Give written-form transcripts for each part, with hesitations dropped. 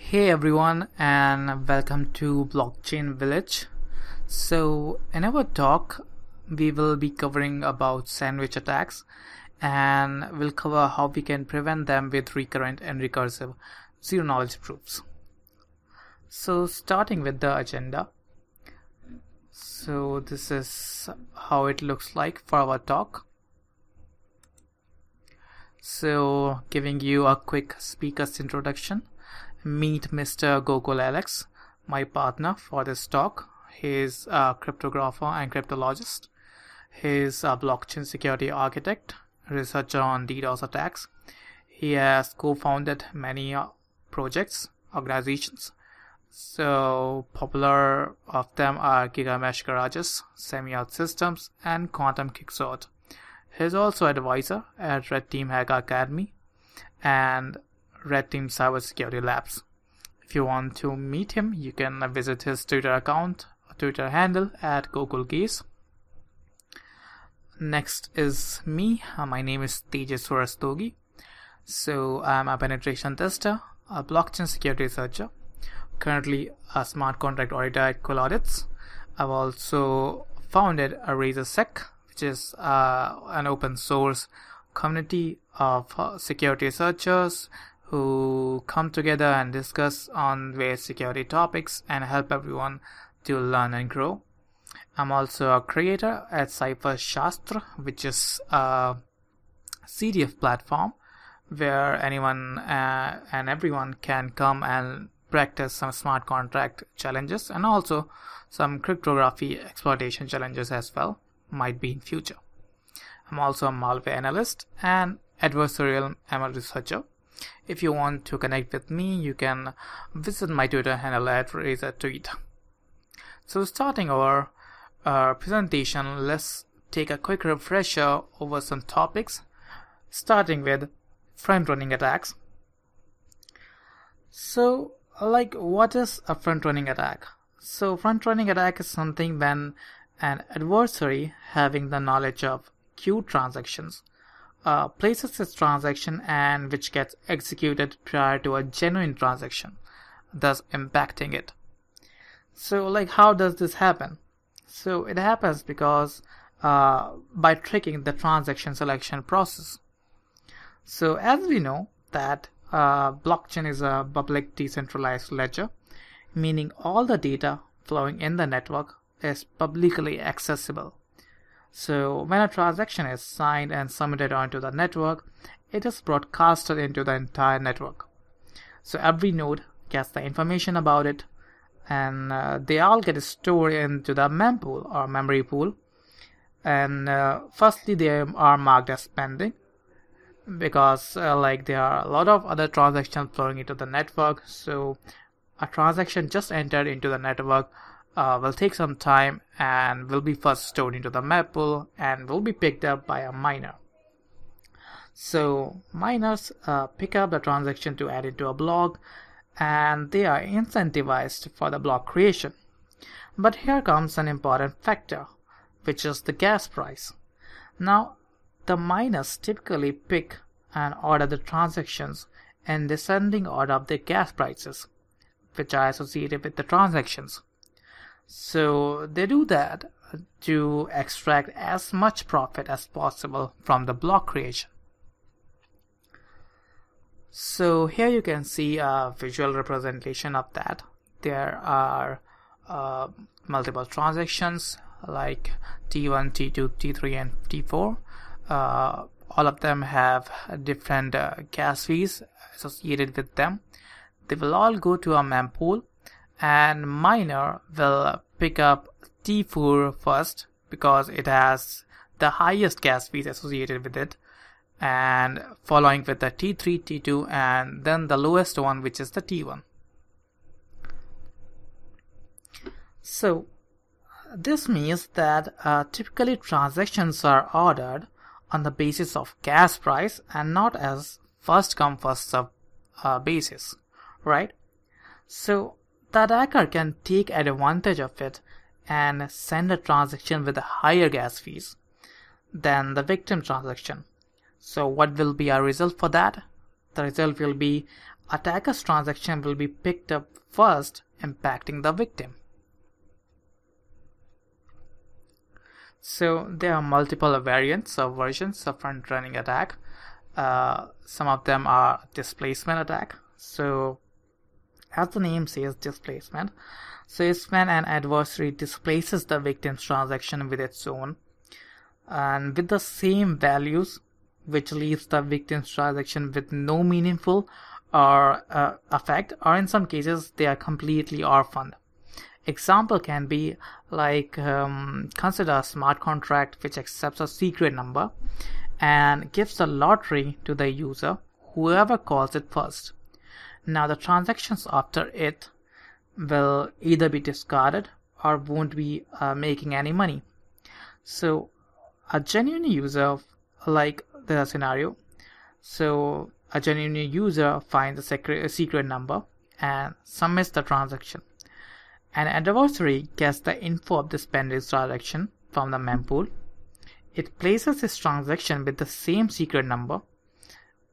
Hey everyone, and welcome to Blockchain Village. So in our talk we will be covering about sandwich attacks, and we'll cover how we can prevent them with recurrent and recursive zero knowledge proofs. So starting with the agenda, so this is how it looks like for our talk. So giving you a quick speaker's introduction. Meet Mr. Gokul Alex, my partner for this talk. He is a cryptographer and cryptologist. He is a blockchain security architect, researcher on DDoS attacks. He has co-founded many projects, organizations. So popular of them are GigaMesh Garages, Semiot Systems, and Quantum KickSort. He is also advisor at Red Team Hacker Academy and Red Team Cyber Security Labs. If you want to meet him, you can visit his Twitter account, Twitter handle at Gokul Geeks. Next is me. My name is Tejaswa Rastogi. So I'm a penetration tester, a blockchain security researcher, currently a smart contract auditor at CoolAudits. I've also founded a RazorSec, which is an open source community of security researchers who come together and discuss on various security topics and help everyone to learn and grow. I'm also a creator at Cypher Shastra, which is a CDF platform where anyone and everyone can come and practice some smart contract challenges and also some cryptography exploitation challenges as well, might be in future. I'm also a malware analyst and adversarial ML researcher. If you want to connect with me, you can visit my Twitter handle at RazorTweet. So starting our presentation, let's take a quick refresher over some topics, starting with front-running attacks. So like, what is a front-running attack? So front-running attack is something when an adversary having the knowledge of queue transactions places its transaction and which gets executed prior to a genuine transaction, thus impacting it. So like, how does this happen? So it happens because by tricking the transaction selection process. So as we know that blockchain is a public decentralized ledger, meaning all the data flowing in the network is publicly accessible. So when a transaction is signed and submitted onto the network, it is broadcasted into the entire network. So every node gets the information about it, and they all get stored into the mempool or memory pool. And firstly, they are marked as pending because like, there are a lot of other transactions flowing into the network. So a transaction just entered into the network will take some time and will be first stored into the map pool and will be picked up by a miner. So miners pick up the transaction to add it to a block, and they are incentivized for the block creation. But here comes an important factor, which is the gas price. Now the miners typically pick and order the transactions in descending order of their gas prices, which are associated with the transactions. So they do that to extract as much profit as possible from the block creation. So here you can see a visual representation of that. There are multiple transactions like T1, T2, T3 and T4. All of them have different gas fees associated with them. They will all go to a mempool, and miner will pick up T4 first because it has the highest gas fees associated with it, and following with the T3, T2, and then the lowest one, which is the T1. So this means that typically transactions are ordered on the basis of gas price and not as first come first serve basis, right? So the attacker can take advantage of it and send a transaction with higher gas fees than the victim transaction. So what will be our result for that? The result will be attacker's transaction will be picked up first, impacting the victim. So there are multiple variants or versions of front-running attack. Some of them are displacement attack. So as the name says, displacement. So it's when an adversary displaces the victim's transaction with its own and with the same values, which leaves the victim's transaction with no meaningful or effect, or in some cases they are completely orphaned. Example can be like consider a smart contract which accepts a secret number and gives a lottery to the user, whoever calls it first. Now the transactions after it will either be discarded or won't be making any money. So a genuine user, like the scenario, so a genuine user finds a secret number and submits the transaction. An adversary gets the info of the pending transaction from the mempool. It places this transaction with the same secret number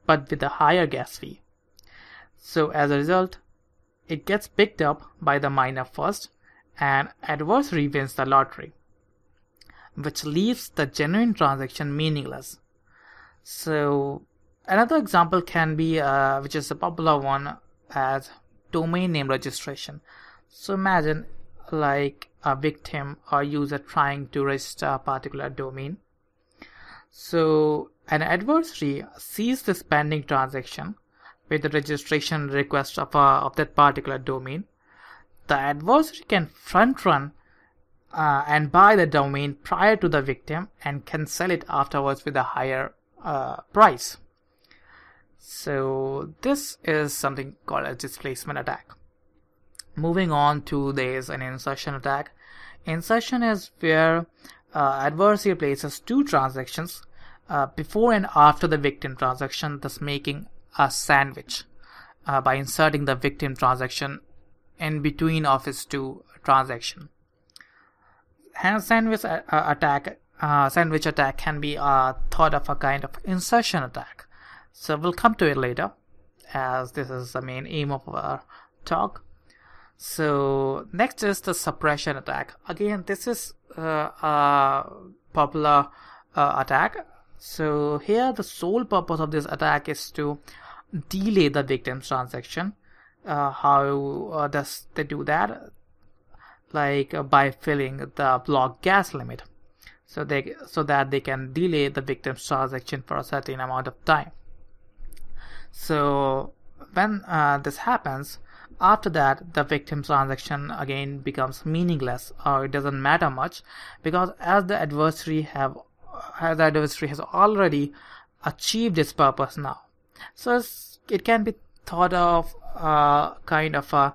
but with a higher gas fee. So as a result, it gets picked up by the miner first and adversary wins the lottery, which leaves the genuine transaction meaningless. So another example can be, which is a popular one, as domain name registration. So imagine like a victim or user trying to register a particular domain. So an adversary sees this pending transaction with the registration request of that particular domain. The adversary can front run and buy the domain prior to the victim and can sell it afterwards with a higher price. So this is something called a displacement attack. Moving on to, there is an insertion attack. Insertion is where adversary places two transactions before and after the victim transaction, thus making a sandwich by inserting the victim transaction in between of its two transactions. And sandwich attack can be thought of a kind of insertion attack. So we'll come to it later, as this is the main aim of our talk. So next is the suppression attack. Again, this is a popular attack. So here the sole purpose of this attack is to delay the victim's transaction. How does they do that? Like by filling the block gas limit, so that they can delay the victim's transaction for a certain amount of time. So when this happens, after that the victim's transaction again becomes meaningless, or it doesn't matter much, because as the adversary has already achieved its purpose now. So it can be thought of kind of a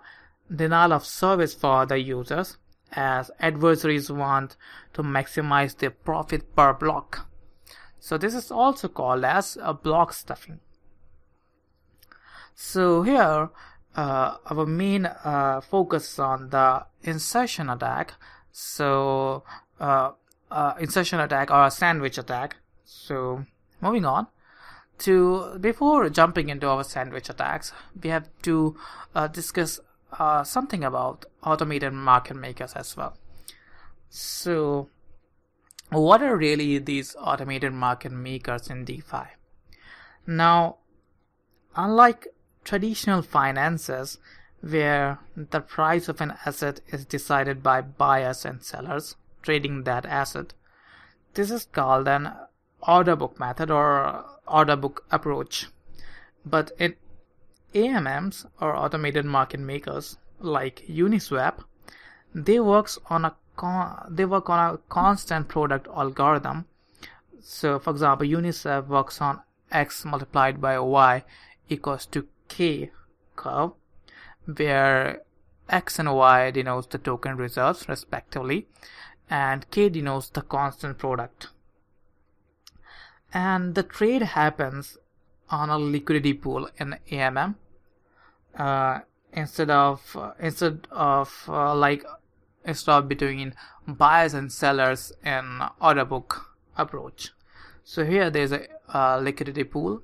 denial of service for the users, as adversaries want to maximize their profit per block. So this is also called as a block stuffing. So here our main focus on the insertion attack. So insertion attack or a sandwich attack. So moving on to, before jumping into our sandwich attacks, we have to discuss something about automated market makers as well. So what are really these automated market makers in DeFi? Now, unlike traditional finances, where the price of an asset is decided by buyers and sellers trading that asset, this is called an order book method or order book approach. But in AMMs or automated market makers like Uniswap, they work on a constant product algorithm. So for example, Uniswap works on X multiplied by Y equals to K curve, where X and Y denotes the token reserves respectively and K denotes the constant product, and the trade happens on a liquidity pool in AMM instead of between buyers and sellers in order book approach. So here there's a liquidity pool.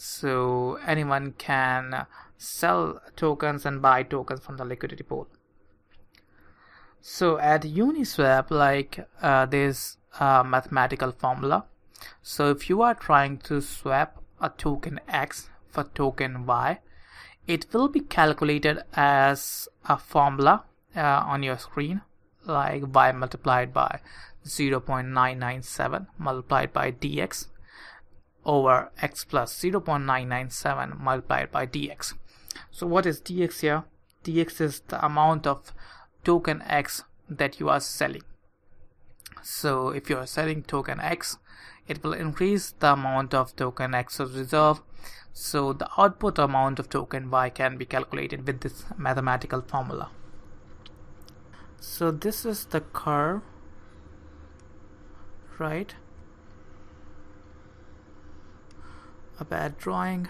So anyone can sell tokens and buy tokens from the liquidity pool. So at Uniswap, like there's a mathematical formula. So if you are trying to swap a token X for token Y, it will be calculated as a formula on your screen, like Y multiplied by 0.997 multiplied by dx over x plus 0.997 multiplied by dx. So what is dx here? Dx is the amount of token X that you are selling. So if you are selling token X, it will increase the amount of token X's reserve. So the output amount of token Y can be calculated with this mathematical formula. So this is the curve, right? A bad drawing.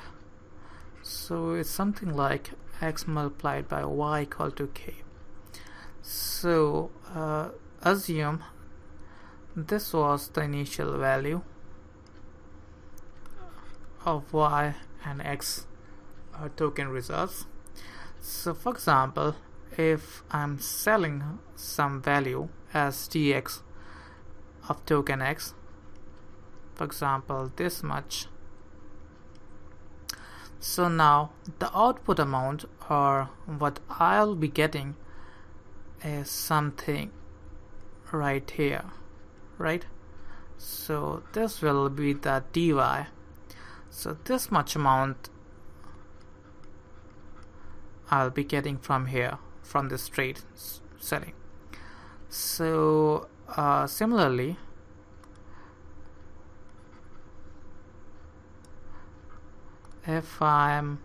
So it's something like X multiplied by Y equal to K. So assume this was the initial value of Y and X token reserves. So for example, if I'm selling some value as dx of token X, for example this much, so now the output amount or what I'll be getting is something right here, right? So this will be the dy. So this much amount I'll be getting from here, from this trade selling. So similarly, if I'm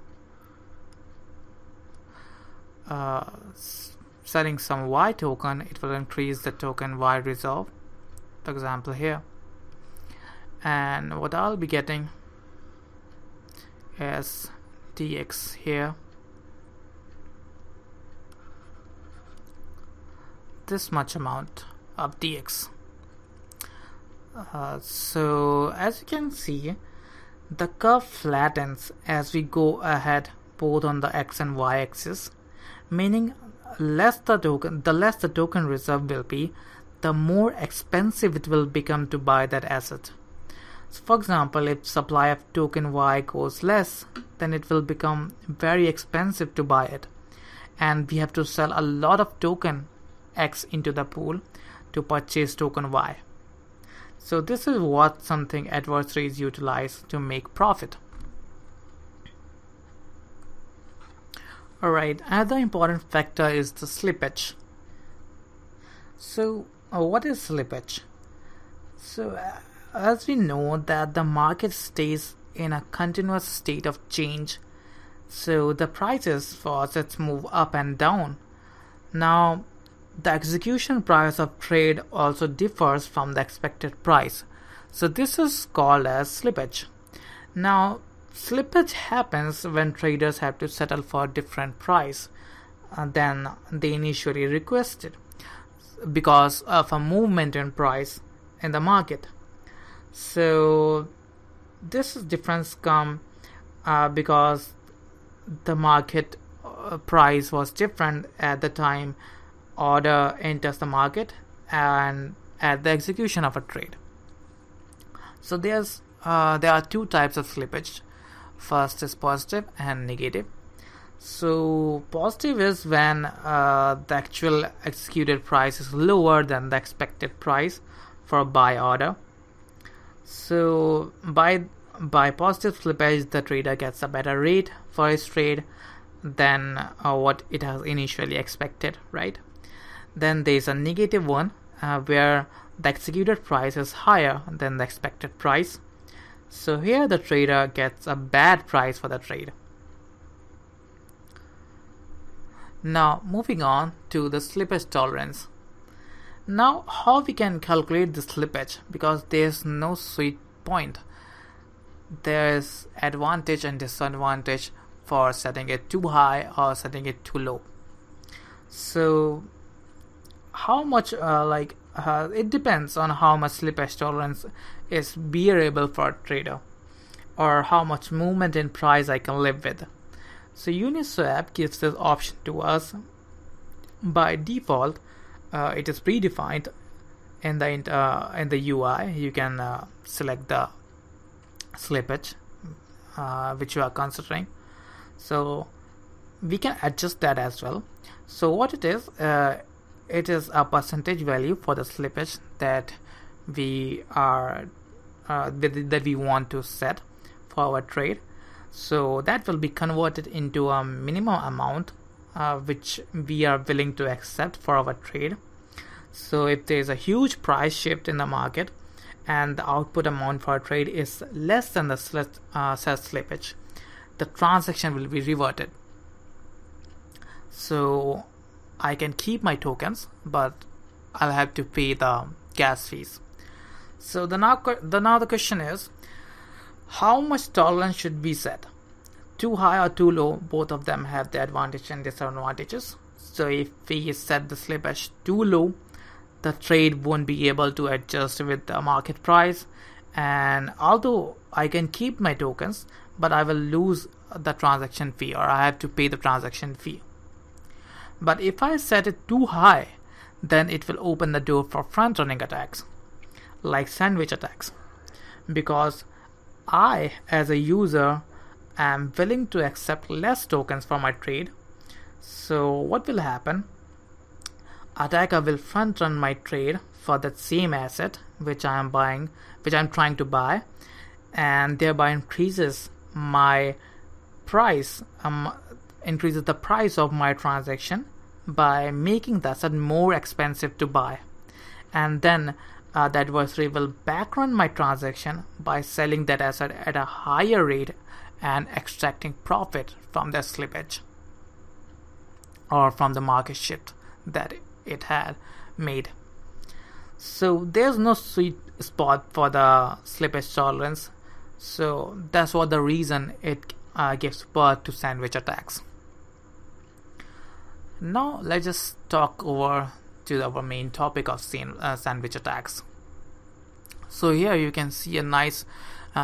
selling some Y token, it will increase the token Y reserve, for example here, and what I'll be getting is dx here, this much amount of dx. So as you can see, the curve flattens as we go ahead, both on the X and Y axis, meaning the less the token reserve will be, the more expensive it will become to buy that asset. So for example, if supply of token Y goes less, then it will become very expensive to buy it, and we have to sell a lot of token X into the pool to purchase token Y. So this is what something adversaries utilize to make profit. Alright, another important factor is the slippage. So what is slippage? So as we know that the market stays in a continuous state of change, so the prices for assets move up and down. Now the execution price of trade also differs from the expected price, so this is called as slippage. Now slippage happens when traders have to settle for a different price than they initially requested because of a movement in price in the market. So this difference comes because the market price was different at the time order enters the market and at the execution of a trade. So there are two types of slippage. First is positive and negative. So positive is when the actual executed price is lower than the expected price for a buy order. So by positive slippage, the trader gets a better rate for his trade than what it has initially expected, right? Then there is a negative one where the executed price is higher than the expected price. So here the trader gets a bad price for the trade. Now moving on to the slippage tolerance. Now how we can calculate the slippage, because there is no sweet point. There is advantage and disadvantage for setting it too high or setting it too low. So how much it depends on how much slippage tolerance is bearable for a trader, or how much movement in price I can live with. So Uniswap gives this option to us. By default, it is predefined in the UI. You can select the slippage which you are considering. So we can adjust that as well. So what it is a percentage value for the slippage that we are that we want to set for our trade. So that will be converted into a minimum amount which we are willing to accept for our trade. So if there is a huge price shift in the market and the output amount for a trade is less than the sell slippage, the transaction will be reverted. So I can keep my tokens, but I'll have to pay the gas fees. So now the question is, how much tolerance should be set? Too high or too low, both of them have their advantages and disadvantages. So if we set the slippage too low, the trade won't be able to adjust with the market price, and although I can keep my tokens, but I will lose the transaction fee, or I have to pay the transaction fee. But if I set it too high, then it will open the door for front-running attacks, like sandwich attacks, because I, as a user, am willing to accept less tokens for my trade. So what will happen? Attacker will front-run my trade for that same asset which I am buying, which I am trying to buy, and thereby increases my price, increases the price of my transaction by making the asset more expensive to buy. And then the adversary will backrun my transaction by selling that asset at a higher rate and extracting profit from the slippage or from the market shift that it had made. So there's no sweet spot for the slippage tolerance. So that's what the reason it gives birth to sandwich attacks. Now let's just talk over to our main topic of sandwich attacks. So here you can see a nice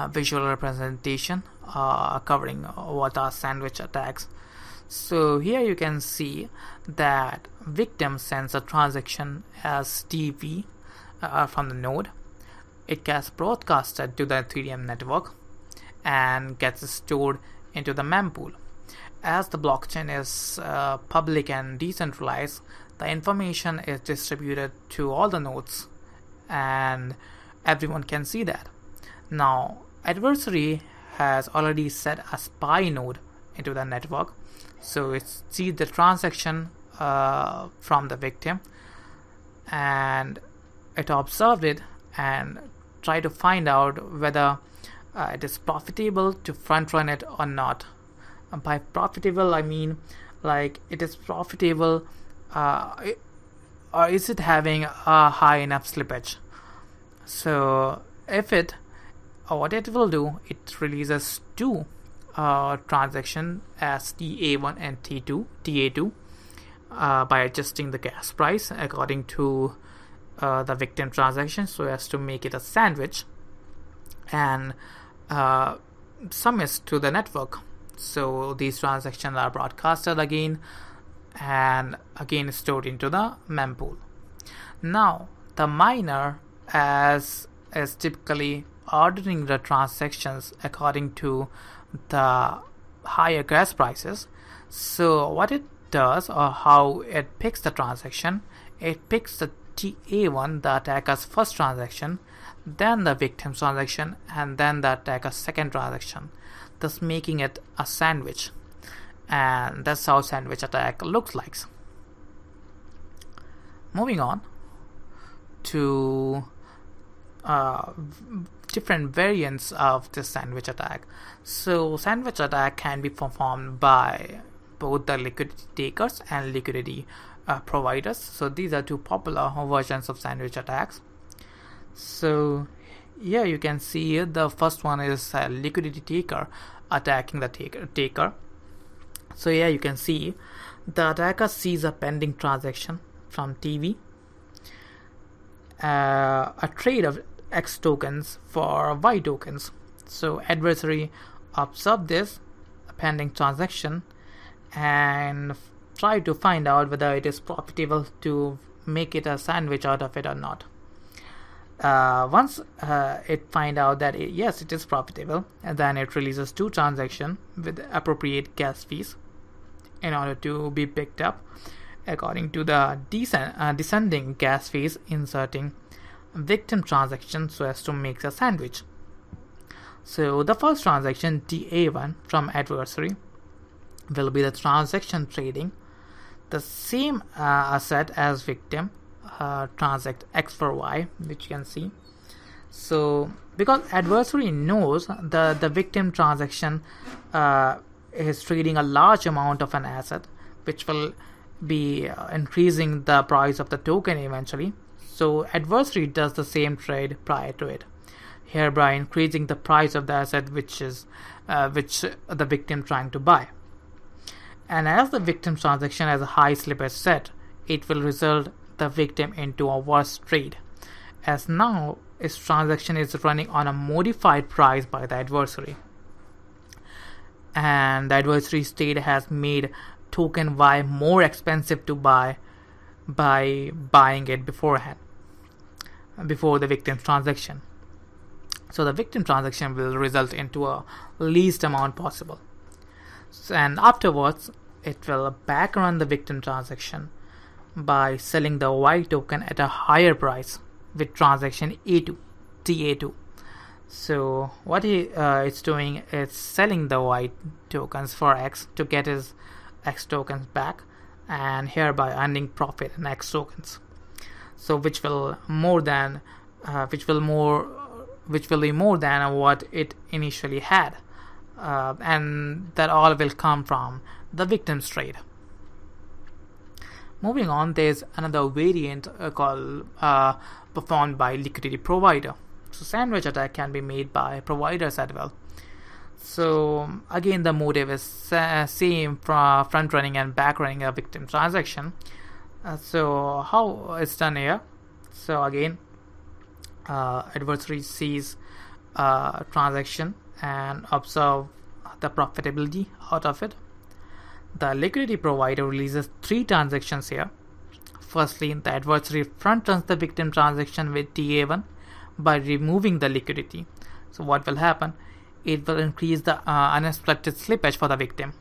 visual representation covering what are sandwich attacks. So here you can see that victim sends a transaction as TP from the node. It gets broadcasted to the Ethereum network and gets stored into the mempool. As the blockchain is public and decentralized, the information is distributed to all the nodes and everyone can see that. Now, adversary has already set a spy node into the network, so it sees the transaction from the victim and it observed it and try to find out whether it is profitable to front run it or not. And by profitable I mean like it is profitable or is it having a high enough slippage. So if it, what it will do, it releases two transactions as TA1 and TA2 by adjusting the gas price according to the victim transaction, so as to make it a sandwich and submits to the network. So these transactions are broadcasted again and again stored into the mempool. Now the miner is typically ordering the transactions according to the higher gas prices. So what it does, or how it picks the transaction, it picks the TA1, the attacker's first transaction, then the victim's transaction, and then the attacker's second transaction, thus making it a sandwich. And that's how sandwich attack looks like. Moving on to different variants of this sandwich attack. So sandwich attack can be performed by both the liquidity takers and liquidity providers. So these are two popular versions of sandwich attacks. So here you can see the first one is a liquidity taker attacking the taker. So here you can see the attacker sees a pending transaction from TV, a trade of X tokens for Y tokens. So adversary observed this pending transaction and try to find out whether it is profitable to make it a sandwich out of it or not. Once it finds out that yes, it is profitable, and then it releases two transactions with appropriate gas fees in order to be picked up according to the descending gas fees, inserting victim transactions so as to make a sandwich. So the first transaction, DA1 from adversary, will be the transaction trading the same asset as victim transact X for Y, which you can see. So because adversary knows the victim transaction is trading a large amount of an asset, which will be increasing the price of the token eventually. So adversary does the same trade prior to it, hereby increasing the price of the asset which the victim trying to buy. And as the victim transaction has a high slippage set, it will result the victim into a worse trade, as now its transaction is running on a modified price by the adversary, and the adversary state has made token Y more expensive to buy by buying it beforehand, before the victim's transaction. So the victim transaction will result into a least amount possible. And afterwards, it will back run the victim transaction by selling the Y token at a higher price with transaction A2, TA2. So what it's doing is selling the Y tokens for X to get his X tokens back, and hereby earning profit in X tokens. So which will be more than what it initially had. And that all will come from the victim's trade. Moving on, there's another variant called performed by liquidity provider. So sandwich attack can be made by providers as well. So again, the motive is same for front running and back running a victim transaction. So how it's done here? So again, adversary sees transaction and observe the profitability out of it. The liquidity provider releases three transactions here. Firstly, the adversary front runs the victim transaction with TA1 by removing the liquidity. So what will happen? It will increase the unexpected slippage for the victim.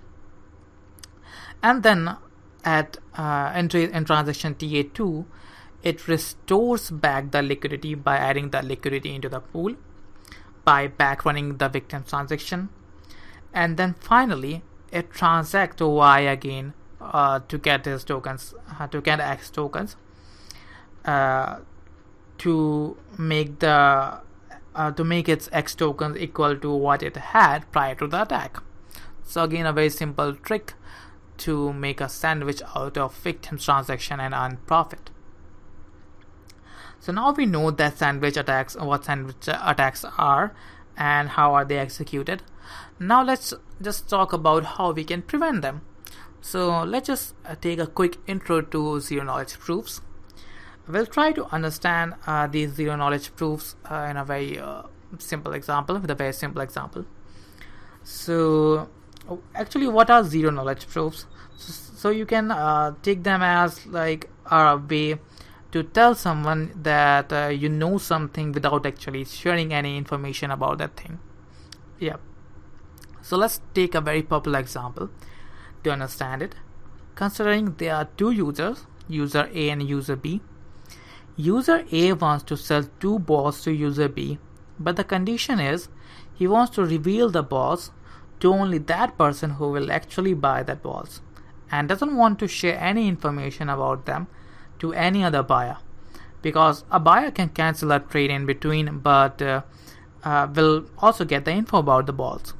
And then at entry in transaction TA2, it restores back the liquidity by adding the liquidity into the pool, by back running the victim transaction, and then finally it transacts Y again to get his tokens, to get X tokens, to make its X tokens equal to what it had prior to the attack. So again, a very simple trick to make a sandwich out of victim transaction and earn profit. So now we know that what sandwich attacks are and how are they executed. Now let's just talk about how we can prevent them. So let's just take a quick intro to zero knowledge proofs. We'll try to understand these zero knowledge proofs in a very simple example, So actually, what are zero knowledge proofs? So you can take them as like a way to tell someone that you know something without actually sharing any information about that thing. Yeah. So let's take a very popular example to understand it. Considering there are two users, user A and user B. User A wants to sell two balls to user B, but the condition is he wants to reveal the balls to only that person who will actually buy the balls, and doesn't want to share any information about them to any other buyer, because a buyer can cancel a trade in between, but will also get the info about the balls.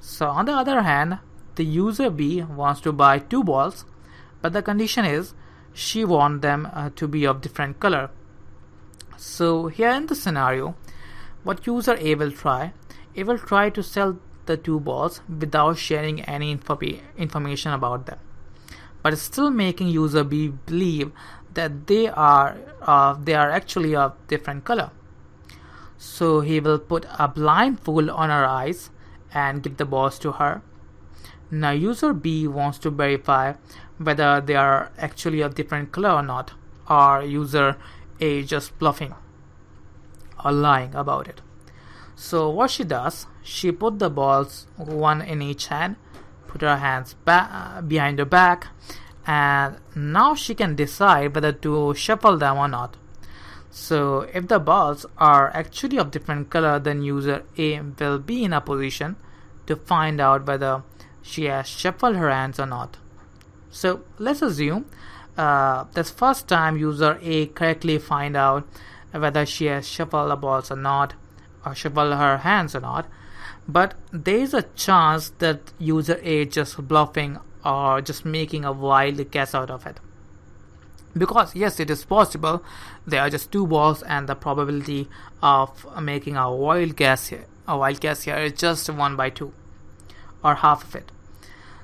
So on the other hand, the user B wants to buy two balls, but the condition is she wants them to be of different color. So here in the scenario, what user A will try? It will try to sell the two balls without sharing any information about them, but still making user B believe that they are actually of different color. So he will put a blindfold on her eyes and give the balls to her, Now user B wants to verify whether they are actually a different color or not, or user A just bluffing or lying about it. So what she does, she put the balls one in each hand, put her hands behind her back, and now she can decide whether to shuffle them or not. So if the balls are actually of different color, then user A will be in a position to find out whether she has shuffled her hands or not. So let's assume this first time user A correctly find out whether she has shuffled the balls or not, or shuffled her hands or not, but there is a chance that user A just bluffing or just making a wild guess out of it. Because yes, it is possible, there are just two balls and the probability of making a wild guess here is just 1/2 or half of it.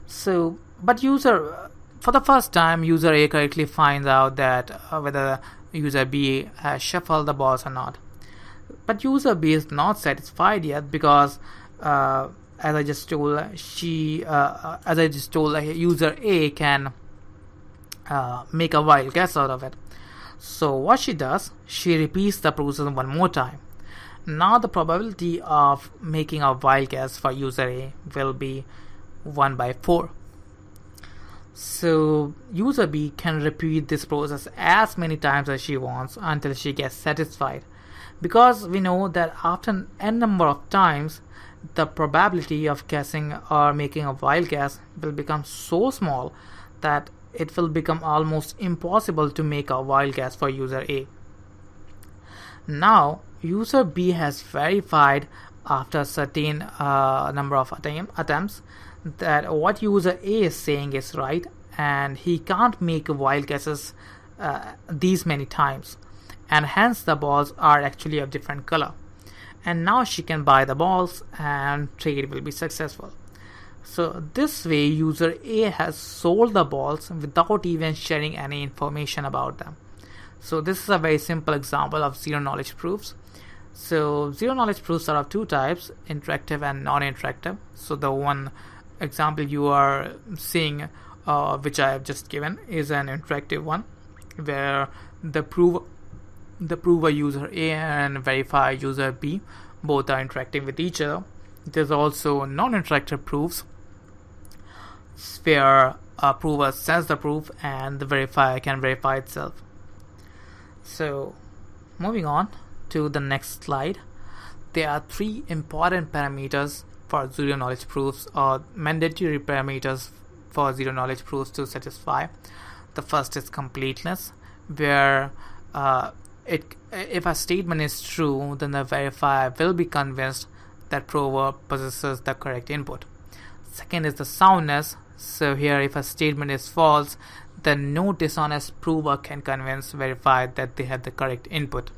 So, but user, for the first time, user A correctly finds out that whether user B has shuffled the balls or not. But user B is not satisfied yet because, as I just told, user A can make a wild guess out of it. So what she does, she repeats the process one more time. Now the probability of making a wild guess for user A will be 1/4. So user B can repeat this process as many times as she wants until she gets satisfied. Because we know that after n number of times, the probability of guessing or making a wild guess will become so small that it will become almost impossible to make a wild guess for user A. Now user B has verified after a certain number of attempts that what user A is saying is right, and he can't make wild guesses these many times, and hence the balls are actually of different color. And now she can buy the balls and trade will be successful. So this way user A has sold the balls without even sharing any information about them. So this is a very simple example of zero knowledge proofs. So zero knowledge proofs are of two types, interactive and non-interactive. So the one example you are seeing, which I have just given, is an interactive one where the prover user A and verifier user B both are interacting with each other. There's also non-interactive proofs where a prover sends the proof and the verifier can verify itself. So moving on to the next slide, there are three important parameters for zero knowledge proofs, or mandatory parameters for zero knowledge proofs to satisfy. The first is completeness, where if a statement is true, then the verifier will be convinced that prover possesses the correct input. Second is the soundness. So here, if a statement is false, then no dishonest prover can convince verifier that they have the correct input.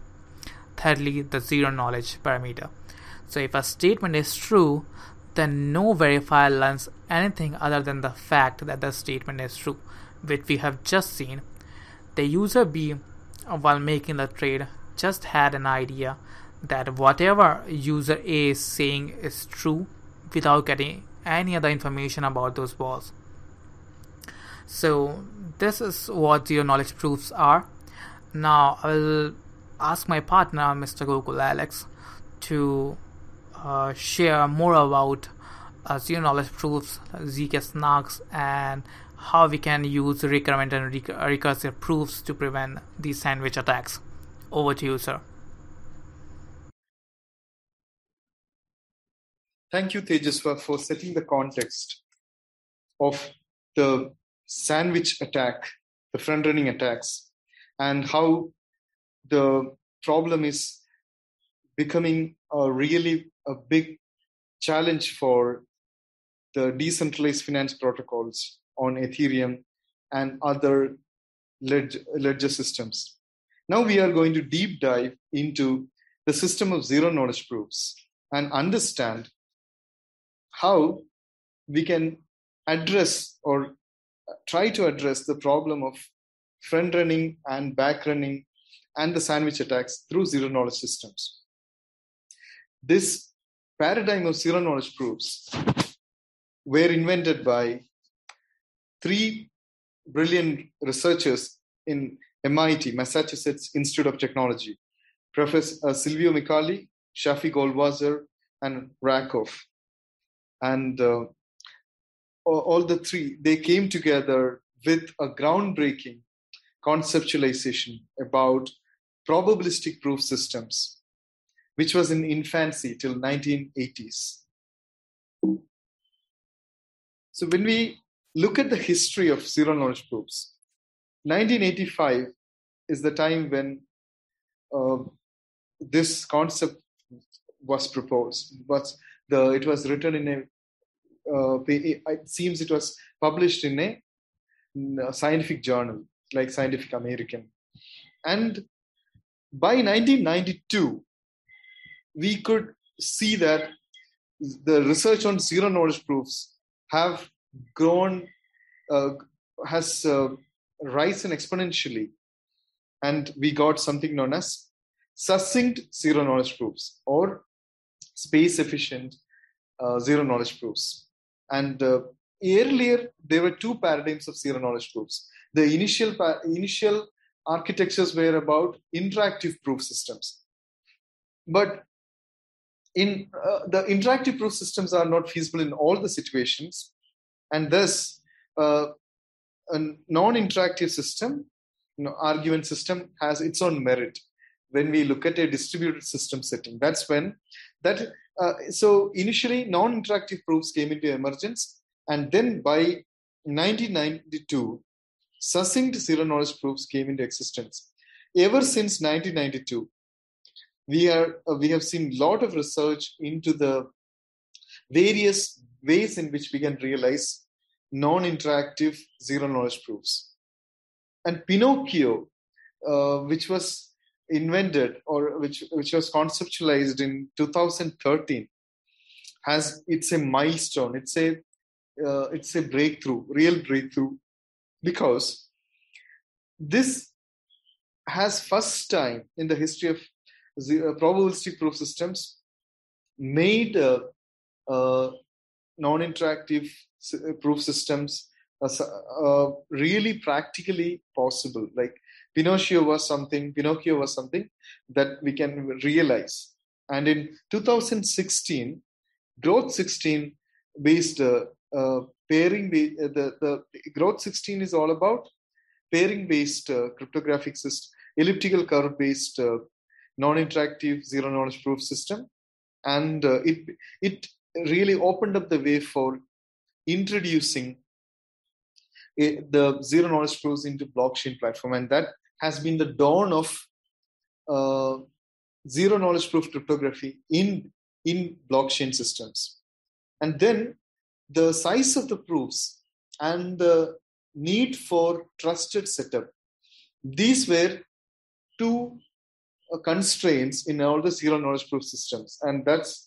Thirdly, the zero knowledge parameter. So if a statement is true, then no verifier learns anything other than the fact that the statement is true, which we have just seen. The user B, while making the trade, just had an idea that whatever user A is saying is true without getting any other information about those balls. So this is what zero knowledge proofs are. Now I will ask my partner Mr. Gokul Alex to share more about zero knowledge proofs, ZK-SNARKs, and how we can use recurrent and recursive proofs to prevent these sandwich attacks. Over to you, sir. Thank you, Tejaswa, for setting the context of the sandwich attack, the front-running attacks, and how the problem is becoming a really big challenge for the decentralized finance protocols on Ethereum and other ledger systems. Now we are going to deep dive into the system of zero knowledge proofs and understand how we can address or try to address the problem of front running and back running and the sandwich attacks through zero knowledge systems. This paradigm of zero knowledge proofs were invented by three brilliant researchers in MIT, Massachusetts Institute of Technology, Professor Silvio Micali, Shafi Goldwasser, and Rakoff. And all the three, they came together with a groundbreaking conceptualization about probabilistic proof systems, which was in infancy till 1980s. So when we look at the history of zero knowledge proofs, 1985 is the time when this concept was proposed. But it was written in a, it seems it was published in a scientific journal, like Scientific American. And by 1992, we could see that the research on zero knowledge proofs have grown, has risen exponentially. And we got something known as succinct zero knowledge proofs or space efficient zero knowledge proofs. And earlier, there were two paradigms of zero knowledge proofs. The initial architectures were about interactive proof systems. But in the interactive proof systems are not feasible in all the situations. And thus, a non-interactive system, argument system, has its own merit when we look at a distributed system setting. That's when that, so initially non-interactive proofs came into emergence. And then by 1992, succinct zero knowledge proofs came into existence. Ever since 1992, we have seen a lot of research into the various ways in which we can realize non-interactive zero knowledge proofs. And Pinocchio, which was invented or which was conceptualized in 2013, it's a milestone. It's a breakthrough, real breakthrough, because this has first time in the history of the probabilistic proof systems made non-interactive proof systems really practically possible. Like Pinocchio was something that we can realize. And in 2016, Groth16 based pairing, the Groth16 is all about pairing based cryptographic system, elliptical curve based non-interactive zero knowledge proof system, and it really opened up the way for introducing the zero knowledge proofs into blockchain platform, and that has been the dawn of zero knowledge proof cryptography in blockchain systems. And then the size of the proofs and the need for trusted setup, these were two constraints in all the zero knowledge proof systems, and that's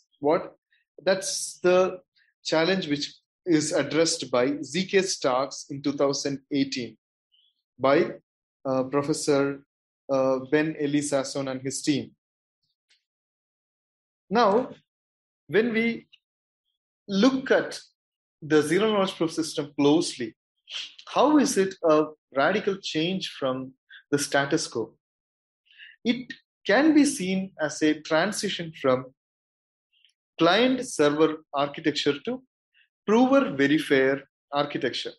the challenge which is addressed by ZK-STARKs in 2018 by Professor Ben Eli Sasson and his team. Now, when we look at the zero knowledge proof system closely, how is it a radical change from the status quo? It can be seen as a transition from client-server architecture to prover-verifier architecture.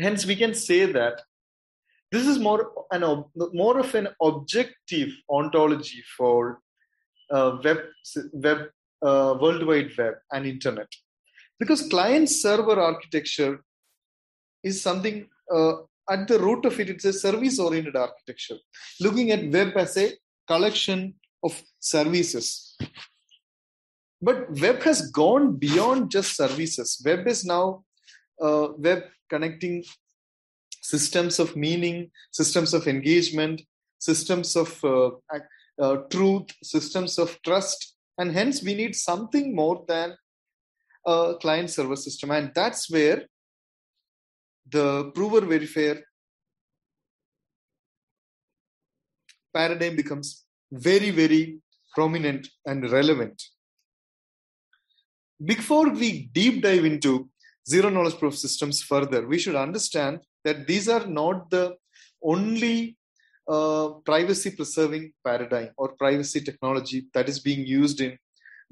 Hence, we can say that this is more of an objective ontology for World Wide Web and Internet, because client-server architecture is something at the root of it. It's a service-oriented architecture, looking at web as a collection of services. But web has gone beyond just services. Web is now web connecting systems of meaning, systems of engagement, systems of truth, systems of trust. And hence, we need something more than a client-server system. And that's where the prover-verifier paradigm becomes very, very prominent and relevant. Before we deep dive into zero knowledge proof systems further, we should understand that these are not the only privacy preserving paradigm or privacy technology that is being used in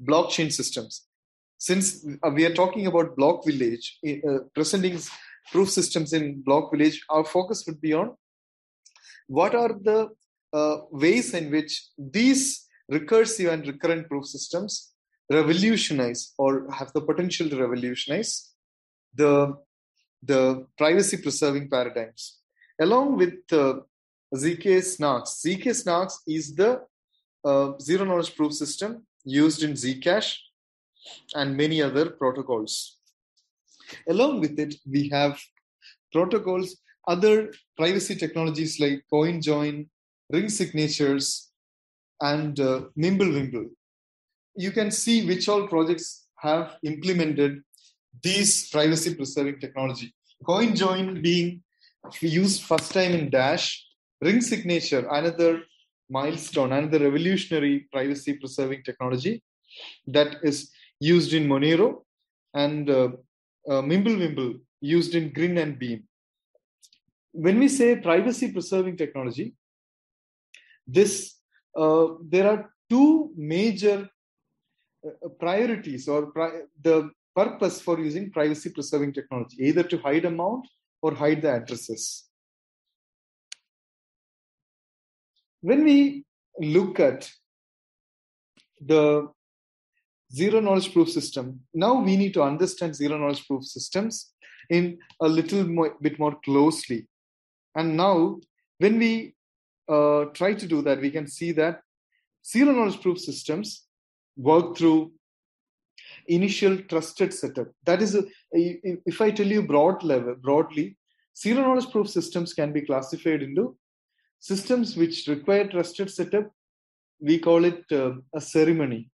blockchain systems. Since we are talking about block village, presenting proof systems in block village, our focus would be on what are the ways in which these recursive and recurrent proof systems revolutionize or have the potential to revolutionize the privacy preserving paradigms. Along with ZK-SNARKs. ZK-SNARKs is the zero knowledge proof system used in Zcash and many other protocols. Along with it, we have protocols, other privacy technologies like CoinJoin, ring signatures, and MimbleWimble. You can see which all projects have implemented these privacy preserving technology. CoinJoin being used first time in Dash, ring signature, another milestone, another revolutionary privacy preserving technology that is used in Monero, and MimbleWimble used in Grin and Beam. When we say privacy preserving technology, this there are two major priorities or the purpose for using privacy preserving technology, either to hide amount or hide the addresses. When we look at the zero knowledge proof system, now we need to understand zero knowledge proof systems in a little more, bit more closely. And now when we try to do that, we can see that zero knowledge proof systems work through initial trusted setup. That is, if I tell you broadly, zero knowledge proof systems can be classified into systems which require trusted setup. We call it a ceremony,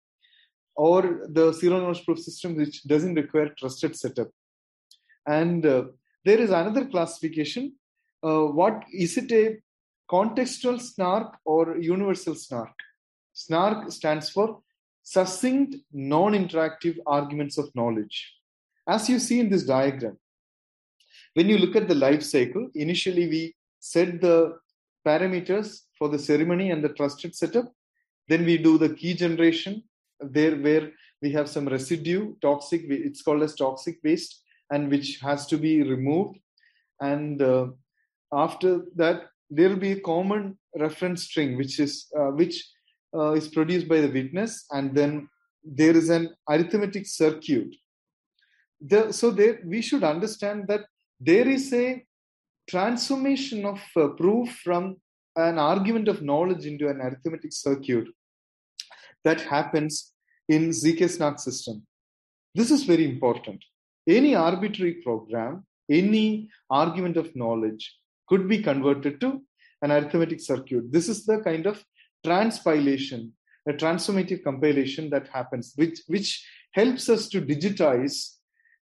or the zero knowledge proof system which doesn't require trusted setup. And there is another classification. What is it? A contextual snark or universal snark? SNARK stands for succinct, non-interactive arguments of knowledge. As you see in this diagram, when you look at the life cycle, initially we set the parameters for the ceremony and the trusted setup. Then we do the key generation there where we have some residue, toxic, it's called as toxic waste, and which has to be removed. And after that, there will be a common reference string, which is produced by the witness, and then there is an arithmetic circuit. We should understand that there is a transformation of proof from an argument of knowledge into an arithmetic circuit that happens in ZK-SNARK system. This is very important. Any arbitrary program, any argument of knowledge could be converted to an arithmetic circuit. This is the kind of transpilation, a transformative compilation that happens, which helps us to digitize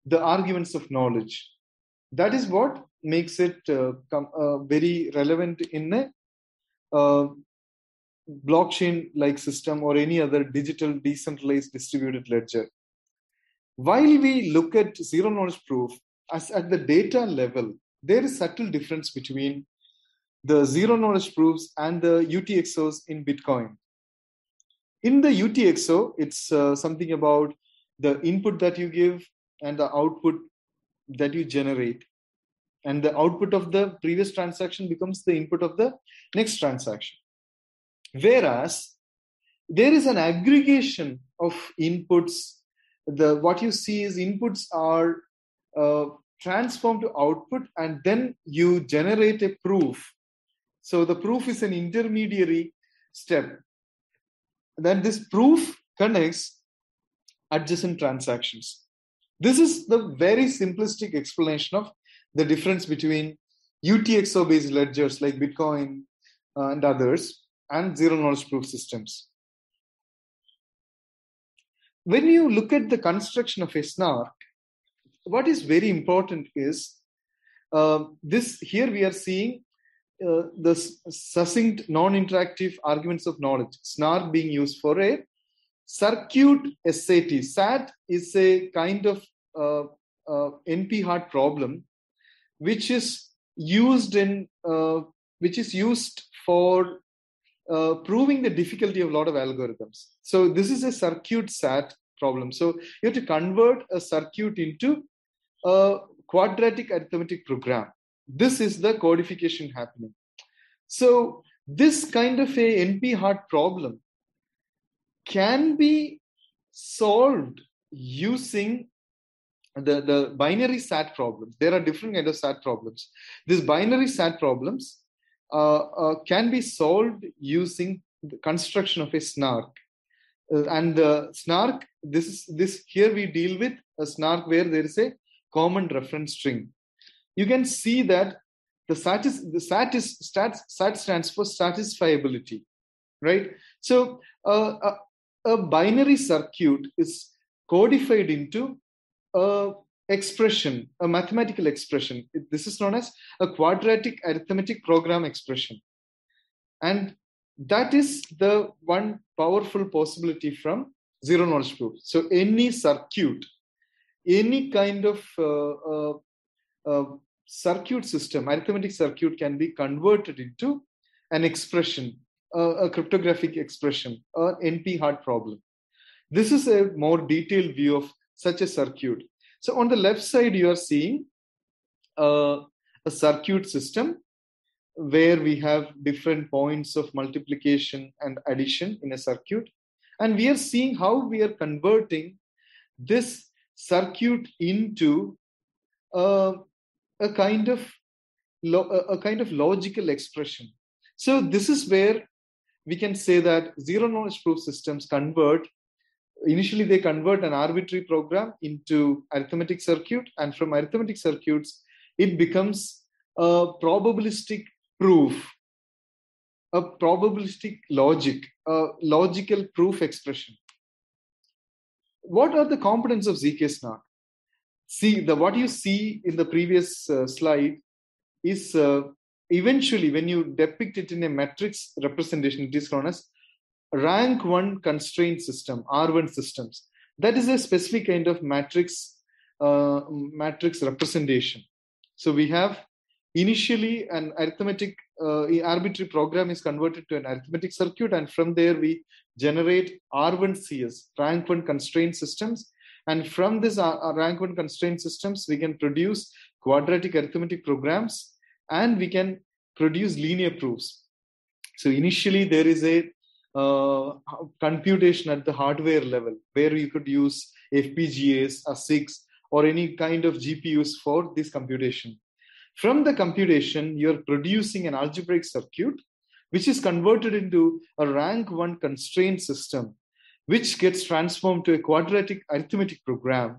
the arguments of knowledge. That is what makes it very relevant in a blockchain-like system or any other digital decentralized distributed ledger. While we look at zero knowledge proof, as at the data level, there is subtle difference between the zero knowledge proofs and the UTXOs in Bitcoin. In the UTXO, it's something about the input that you give and the output that you generate. And the output of the previous transaction becomes the input of the next transaction. Whereas there is an aggregation of inputs. What you see is inputs are transformed to output, and then you generate a proof. So the proof is an intermediary step. Then this proof connects adjacent transactions. This is the very simplistic explanation of the difference between UTXO-based ledgers like Bitcoin and others and zero-knowledge proof systems. When you look at the construction of a SNARK, what is very important is this. Here we are seeing the succinct, non-interactive arguments of knowledge, SNARK, being used for a Circuit SAT. SAT is a kind of NP-hard problem, which is used in for proving the difficulty of a lot of algorithms. So this is a circuit SAT problem. So you have to convert a circuit into a quadratic arithmetic program. This is the codification happening. So this kind of a NP-hard problem can be solved using the binary SAT problems. There are different kinds of SAT problems. These binary SAT problems can be solved using the construction of a SNARK. And the SNARK, here we deal with a SNARK where there is a common reference string. You can see that SAT stands for satisfiability, right? So a binary circuit is codified into an expression, a mathematical expression. This is known as a quadratic arithmetic program expression. And that is the one powerful possibility from zero knowledge proof. So any circuit, any kind of circuit system, arithmetic circuit can be converted into an expression, a cryptographic expression, an NP-hard problem. This is a more detailed view of such a circuit. So on the left side, you are seeing a circuit system where we have different points of multiplication and addition in a circuit. And we are seeing how we are converting this circuit into a kind of logical expression. So this is where we can say that zero knowledge proof systems convert. Initially, they convert an arbitrary program into arithmetic circuit, and from arithmetic circuits, it becomes a probabilistic proof, a probabilistic logic, a logical proof expression. What are the components of ZK-SNARK? See, what you see in the previous slide is eventually, when you depict it in a matrix representation, it is known as rank 1 constraint system, R1 systems. That is a specific kind of matrix representation. So we have initially an arithmetic, arbitrary program is converted to an arithmetic circuit, and from there we generate R1CS, rank 1 constraint systems. And from this rank 1 constraint systems, we can produce quadratic arithmetic programs, and we can produce linear proofs. So initially there is a computation at the hardware level where you could use FPGAs, ASICs, or any kind of GPUs for this computation. From the computation, you're producing an algebraic circuit, which is converted into a rank 1 constraint system, which gets transformed to a quadratic arithmetic program,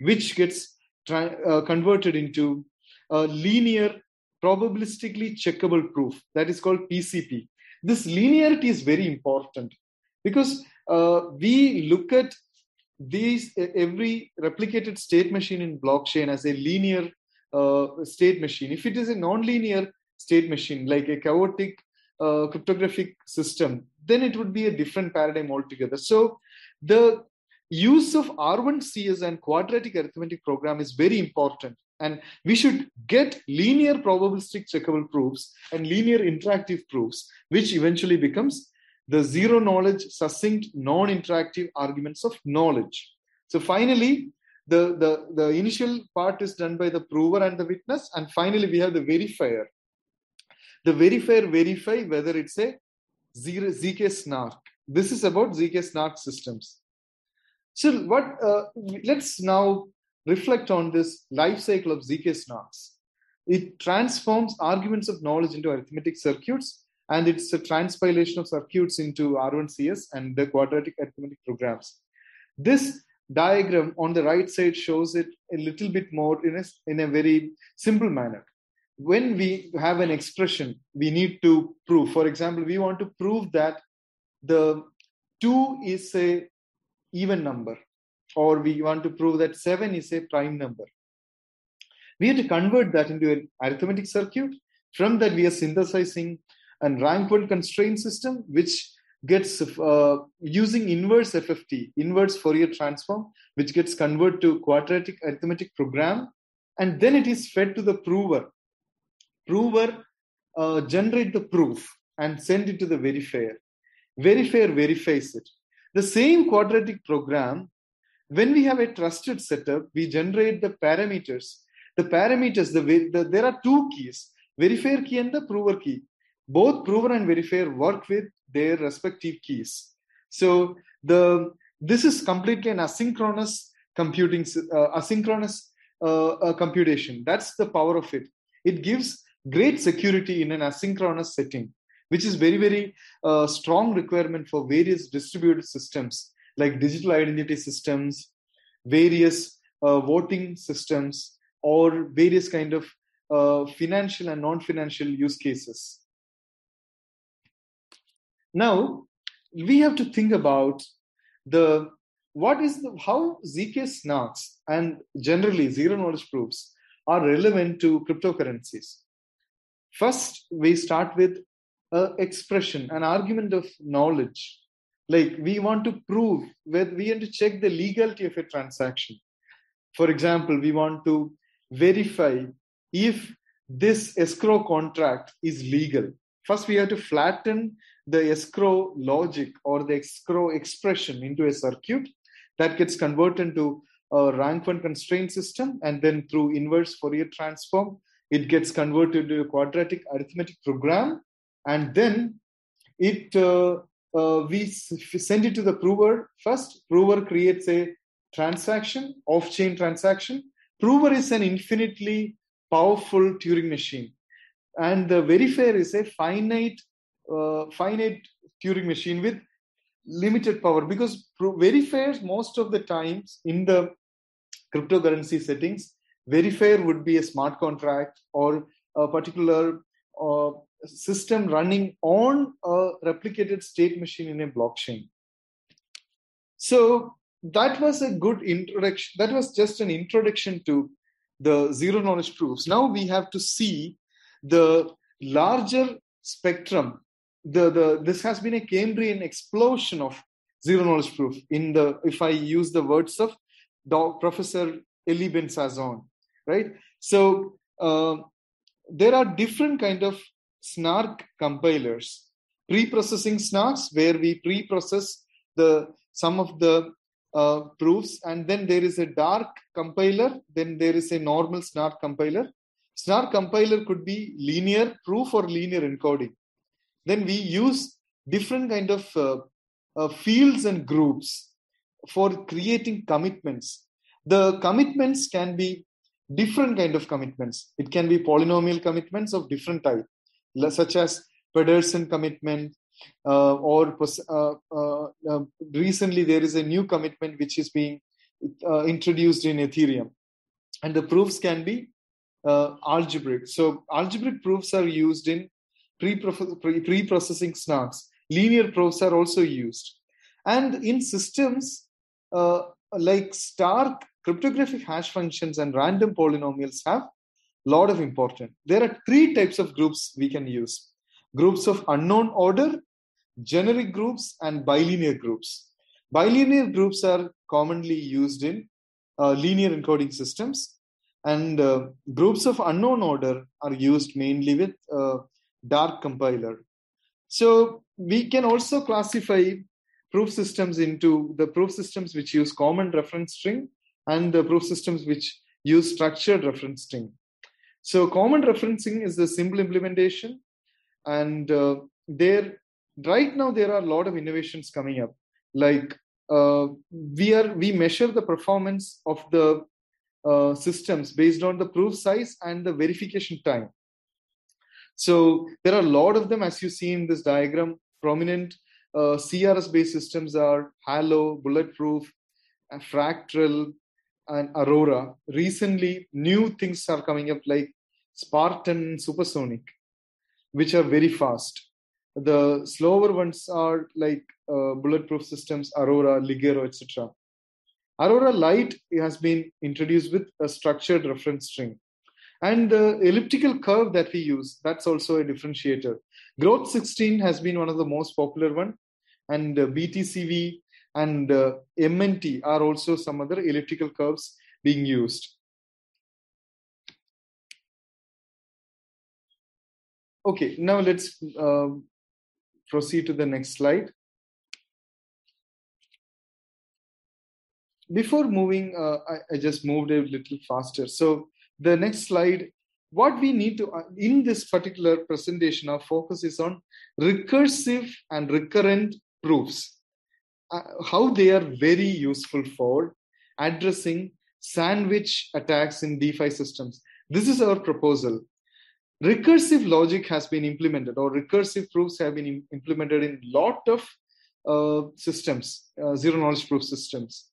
which gets converted into a linear probabilistically checkable proof. That is called PCP. This linearity is very important because we look at every replicated state machine in blockchain as a linear state machine. If it is a non-linear state machine, like a chaotic cryptographic system, then it would be a different paradigm altogether. So the use of R1CS and quadratic arithmetic program is very important. And we should get linear probabilistic checkable proofs and linear interactive proofs, which eventually becomes the zero knowledge, succinct, non-interactive arguments of knowledge. So finally, the initial part is done by the prover and the witness. And finally, we have the verifier. The verifier verifies whether it's a ZK-SNARK. This is about ZK-SNARK systems. So let's now reflect on this life cycle of ZK-SNARKs. It transforms arguments of knowledge into arithmetic circuits, and it's a transpilation of circuits into R1CS and the quadratic arithmetic programs. This diagram on the right side shows it a little bit more in a very simple manner. When we have an expression, we need to prove. For example, we want to prove that the 2 is an even number, or we want to prove that 7 is a prime number. We have to convert that into an arithmetic circuit. From that, we are synthesizing a rank 1 constraint system, which gets using inverse FFT, inverse Fourier transform, which gets converted to quadratic arithmetic program. And then it is fed to the prover. Prover generate the proof and send it to the verifier. Verifier verifies it. The same quadratic program, when we have a trusted setup, we generate the parameters. The parameters, there are two keys, verifier key and the prover key. Both prover and verifier work with their respective keys. So this is completely an asynchronous computing, computation. That's the power of it. It gives great security in an asynchronous setting, which is very, very strong requirement for various distributed systems like digital identity systems, various voting systems, or various kind of financial and non-financial use cases. Now, we have to think about how ZK-SNARKs and generally zero knowledge proofs are relevant to cryptocurrencies. First, we start with an expression, an argument of knowledge. Like we want to prove, we have to check the legality of a transaction. For example, we want to verify if this escrow contract is legal. First, we have to flatten the escrow logic or the escrow expression into a circuit that gets converted into a rank one constraint system, and then through inverse Fourier transform, it gets converted to a quadratic arithmetic program, and then we send it to the prover first. Prover creates a transaction, off-chain transaction. Prover is an infinitely powerful Turing machine, and the verifier is a finite Turing machine with limited power, because verifiers most of the times in the cryptocurrency settings, verifier would be a smart contract or a particular system running on a replicated state machine in a blockchain. So that was a good introduction. That was just an introduction to the zero knowledge proofs. Now we have to see the larger spectrum. This has been a Cambrian explosion of zero knowledge proof in the, if I use the words of Professor Eli Ben Sasson, right? So there are different kind of snark compilers, pre-processing snarks where we pre-process some of the proofs, and then there is a dark compiler, then there is a normal snark compiler. Snark compiler could be linear proof or linear encoding. Then we use different kind of fields and groups for creating commitments. The commitments can be different kind of commitments. It can be polynomial commitments of different type, such as Pedersen commitment, recently there is a new commitment which is being introduced in Ethereum. And the proofs can be algebraic. So algebraic proofs are used in pre-processing snarks. Linear proofs are also used. And in systems like Stark, cryptographic hash functions and random polynomials have a lot of importance. There are three types of groups we can use. Groups of unknown order, generic groups, and bilinear groups. Bilinear groups are commonly used in linear encoding systems. And groups of unknown order are used mainly with dark compiler. So we can also classify proof systems into the proof systems which use common reference string and the proof systems which use structured reference string. So common referencing is the simple implementation, and right now there are a lot of innovations coming up. Like we measure the performance of the systems based on the proof size and the verification time. So there are a lot of them, as you see in this diagram. Prominent CRS-based systems are Halo, Bulletproof, Fractal, and Aurora. Recently, new things are coming up like Spartan, Supersonic, which are very fast. The slower ones are like Bulletproof systems, Aurora, Ligero, etc. Aurora Lite has been introduced with a structured reference string. And the elliptical curve that we use, that's also a differentiator. Groth16 has been one of the most popular one. and BTCV and MNT are also some other elliptical curves being used. Okay, now let's proceed to the next slide. Before moving, I just moved a little faster. So the next slide, what we need to, in this particular presentation, our focus is on recursive and recurrent proofs, how they are very useful for addressing sandwich attacks in DeFi systems. This is our proposal. Recursive logic has been implemented, or recursive proofs have been implemented in a lot of systems, zero knowledge proof systems.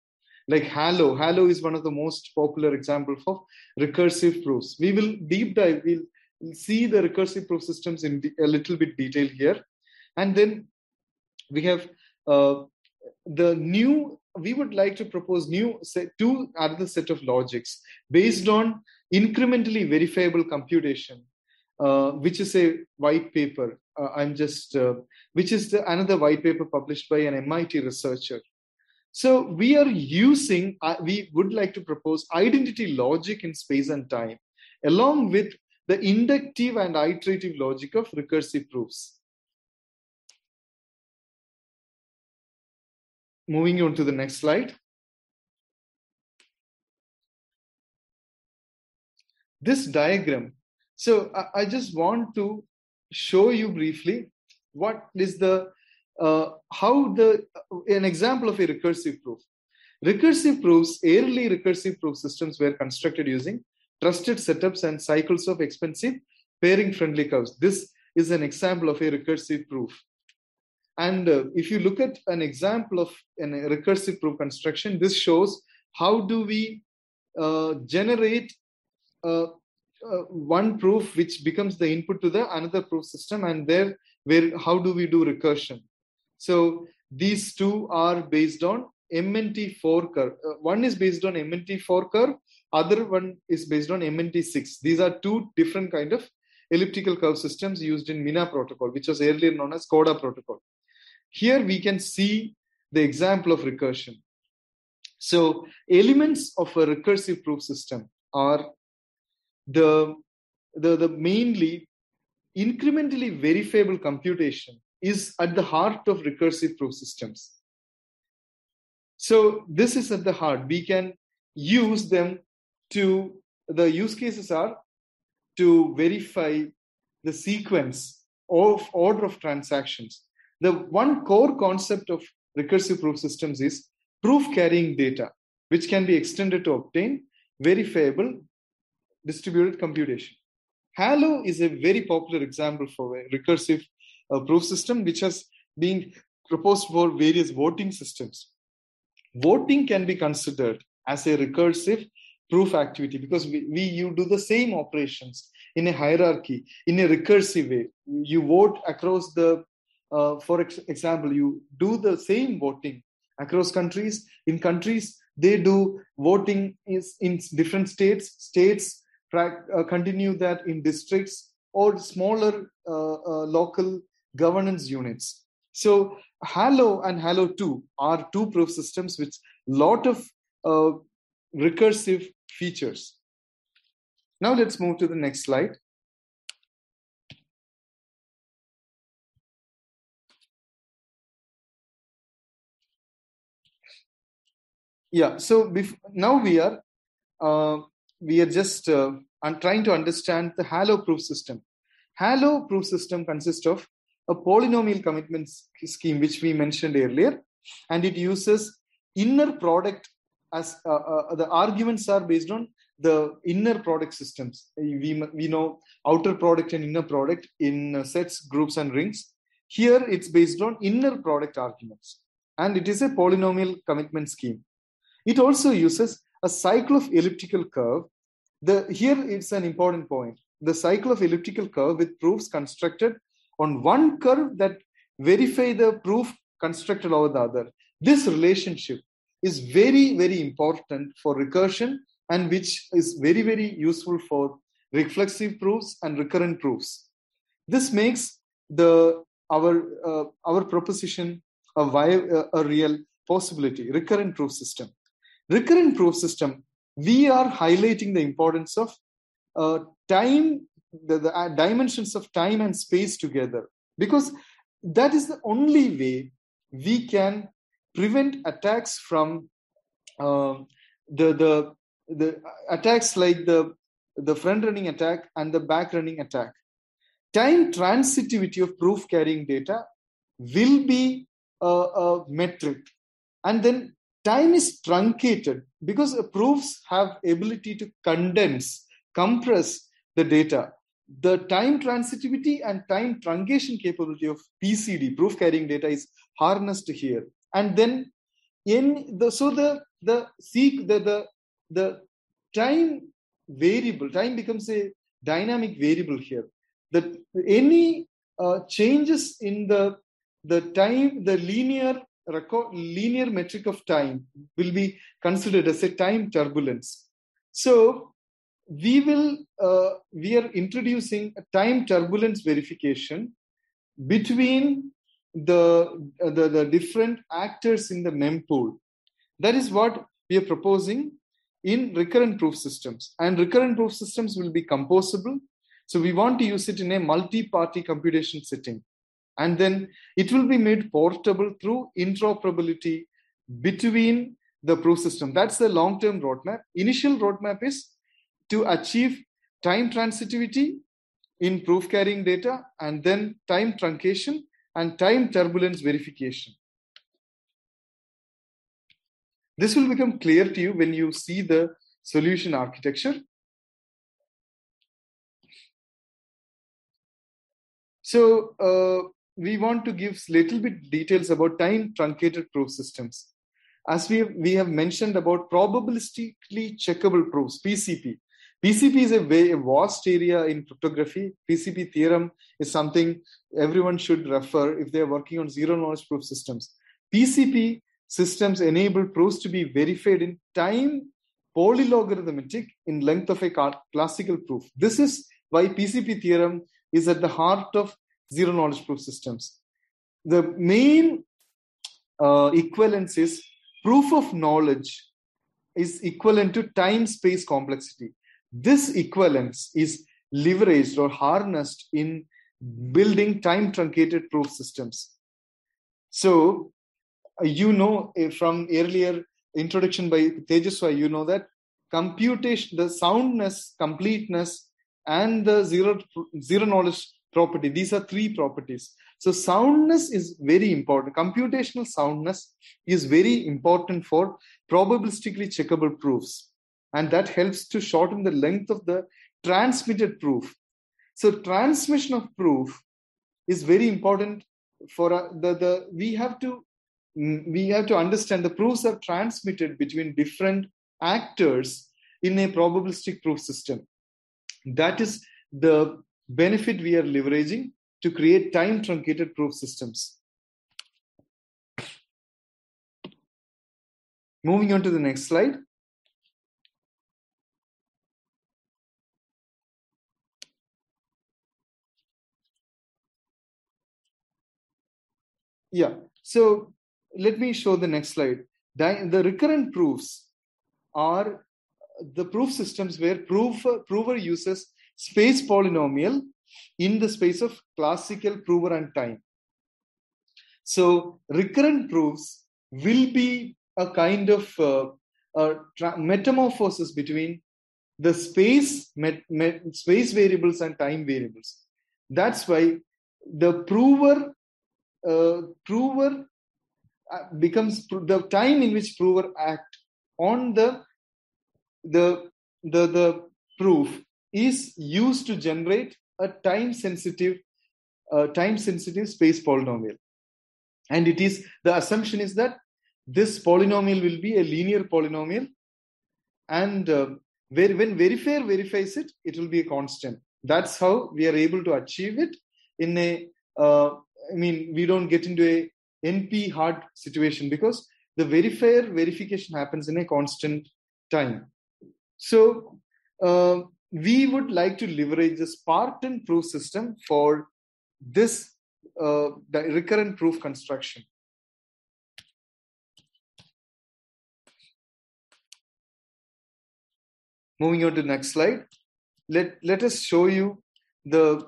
Like Halo. Halo is one of the most popular examples of recursive proofs. We will deep dive, we'll see the recursive proof systems in a little bit detail here. And then we have we would like to propose two other set of logics based on incrementally verifiable computation, which is a white paper. Which is another white paper published by an MIT researcher. So we are using, we would like to propose identity logic in space and time, along with the inductive and iterative logic of recursive proofs. Moving on to the next slide. This diagram. So I just want to show you briefly what is the an example of a recursive proof. Recursive proofs, early recursive proof systems were constructed using trusted setups and cycles of expensive pairing-friendly curves. This is an example of a recursive proof. And if you look at an example of a recursive proof construction, this shows how do we generate one proof which becomes the input to the another proof system, and how do we do recursion. So these two are based on MNT4 curve. One is based on MNT4 curve, other one is based on MNT6. These are two different kind of elliptical curve systems used in MINA protocol, which was earlier known as CODA protocol. Here we can see the example of recursion. So elements of a recursive proof system are the mainly incrementally verifiable computation is at the heart of recursive proof systems. So this is at the heart. We can use them to, the use cases are to verify the sequence of order of transactions. The one core concept of recursive proof systems is proof carrying data, which can be extended to obtain verifiable distributed computation. Halo is a very popular example for a recursive proof system, which has been proposed for various voting systems. Voting can be considered as a recursive proof activity because you do the same operations in a hierarchy, in a recursive way. You vote across the, for example, you do the same voting across countries. In countries, they do voting in different states. States continue that in districts or smaller local governance units. So Halo and Halo 2 are two proof systems with a lot of recursive features. Now let's move to the next slide. Yeah, so now we are just trying to understand the Halo proof system. Halo proof system consists of a polynomial commitment scheme, which we mentioned earlier, and it uses inner product as the arguments are based on the inner product systems. We know outer product and inner product in sets, groups, and rings. Here it's based on inner product arguments, and it is a polynomial commitment scheme. It also uses a cycle of elliptical curve. Here it's an important point. The cycle of elliptical curve with proofs constructed on one curve that verify the proof constructed over the other. This relationship is very, very important for recursion, and which is very, very useful for reflexive proofs and recurrent proofs. This makes our proposition a real possibility, recurrent proof system. Recurrent proof system, we are highlighting the importance of time, the dimensions of time and space together, because that is the only way we can prevent attacks from the attacks like the front-running attack and the back-running attack. Time transitivity of proof-carrying data will be a metric. And then time is truncated because proofs have ability to condense, compress the data. The time transitivity and time truncation capability of PCD, proof-carrying data, is harnessed here. And then the time variable, time becomes a dynamic variable here. That any changes in the time, the linear metric of time will be considered as a time turbulence. So we are introducing a time turbulence verification between the different actors in the mempool. That is what we are proposing in recurrent proof systems. And recurrent proof systems will be composable. So we want to use it in a multi-party computation setting. And then it will be made portable through interoperability between the proof system. That's the long-term roadmap. Initial roadmap is to achieve time transitivity in proof-carrying data, and then time truncation and time turbulence verification. This will become clear to you when you see the solution architecture. So we want to give little bit details about time truncated proof systems. As we have mentioned about probabilistically checkable proofs, PCP. PCP is a vast area in cryptography. PCP theorem is something everyone should refer if they are working on zero knowledge proof systems. PCP systems enable proofs to be verified in time polylogarithmic in length of a classical proof. This is why PCP theorem is at the heart of zero knowledge proof systems. The main equivalence is proof of knowledge is equivalent to time-space complexity. This equivalence is leveraged or harnessed in building time-truncated proof systems. So, you know from earlier introduction by Tejaswa, you know that computation, the soundness, completeness, and the zero knowledge property, these are three properties. So soundness is very important. Computational soundness is very important for probabilistically checkable proofs. And that helps to shorten the length of the transmitted proof. So transmission of proof is very important for we have to understand the proofs are transmitted between different actors in a probabilistic proof system. That is the benefit we are leveraging to create time truncated proof systems. Moving on to the next slide. Yeah, so let me show the next slide. The recurrent proofs are the proof systems where prover uses space polynomial in the space of classical prover and time. So recurrent proofs will be a kind of metamorphosis between the space variables and time variables. That's why the prover becomes the time in which prover act on the proof is used to generate a time sensitive space polynomial, and it is the assumption is that this polynomial will be a linear polynomial, and when verifier verifies it, it will be a constant. That's how we are able to achieve it in a we don't get into a NP hard situation because the verifier verification happens in a constant time. So we would like to leverage the Spartan proof system for this recurrent proof construction. Moving on to the next slide, let us show you the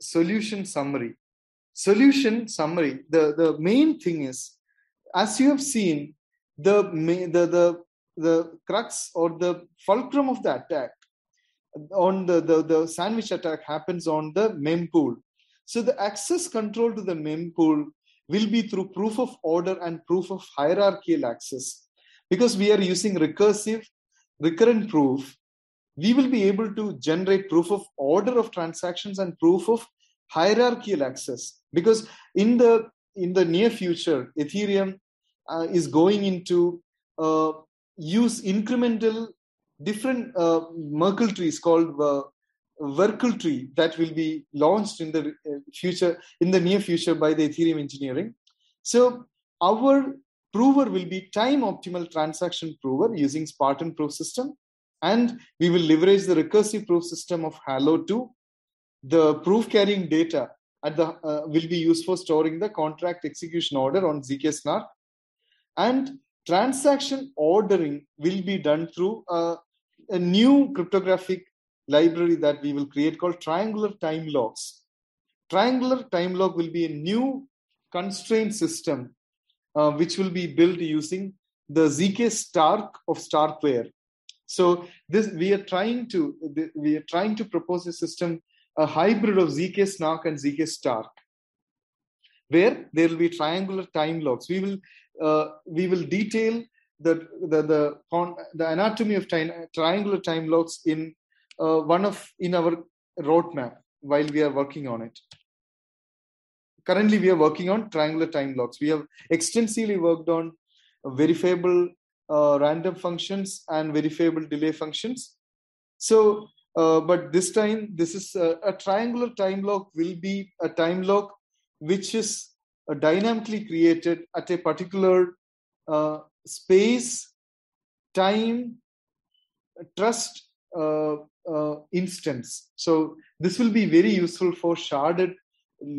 solution summary. Solution summary, the main thing is, as you have seen, the crux or the fulcrum of the attack on the sandwich attack happens on the mempool. So the access control to the mempool will be through proof of order and proof of hierarchical access. Because we are using recursive, recurrent proof, we will be able to generate proof of order of transactions and proof of hierarchical access. Because in the near future, Ethereum is going into use incremental different Merkle trees called Verkle tree that will be launched in the future, in the near future, by the Ethereum engineering. So our prover will be time optimal transaction prover using Spartan proof system, and we will leverage the recursive proof system of Halo 2. The proof carrying data at the will be used for storing the contract execution order on ZK-SNARK, and transaction ordering will be done through a new cryptographic library that we will create called triangular time logs. Triangular time log will be a new constraint system which will be built using the ZK-STARK of Starkware. So this we are trying to propose a system, a hybrid of ZK-SNARK and ZK-STARK, where there will be triangular time logs. We will detail the anatomy of triangular time logs in our roadmap while we are working on it. Currently, we are working on triangular time logs. We have extensively worked on verifiable random functions and verifiable delay functions. So, but this time, this is a triangular time log will be a time log which is dynamically created at a particular space, time, trust instance. So this will be very useful for sharded